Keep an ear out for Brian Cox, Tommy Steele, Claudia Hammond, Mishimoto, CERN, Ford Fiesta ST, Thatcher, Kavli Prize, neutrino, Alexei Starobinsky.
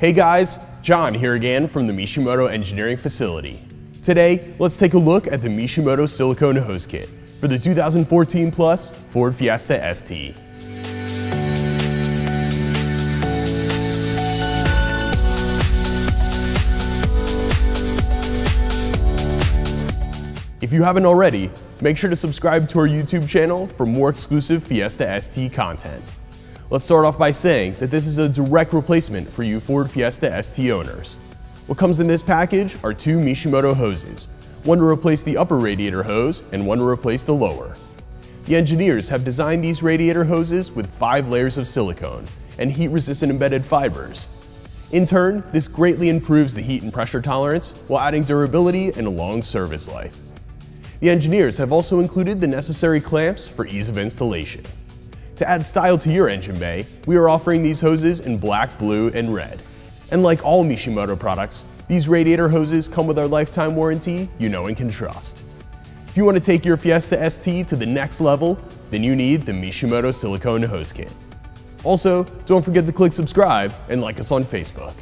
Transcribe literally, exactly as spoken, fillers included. Hey guys, John here again from the Mishimoto engineering facility. Today, let's take a look at the Mishimoto silicone hose kit for the two thousand fourteen Plus Ford Fiesta S T. If you haven't already, make sure to subscribe to our YouTube channel for more exclusive Fiesta S T content. Let's start off by saying that this is a direct replacement for you Ford Fiesta S T owners. What comes in this package are two Mishimoto hoses, one to replace the upper radiator hose and one to replace the lower. The engineers have designed these radiator hoses with five layers of silicone and heat-resistant embedded fibers. In turn, this greatly improves the heat and pressure tolerance while adding durability and a long service life. The engineers have also included the necessary clamps for ease of installation. To add style to your engine bay, we are offering these hoses in black, blue, and red. And like all Mishimoto products, these radiator hoses come with our lifetime warranty you know and can trust. If you want to take your Fiesta S T to the next level, then you need the Mishimoto silicone hose kit. Also, don't forget to click subscribe and like us on Facebook.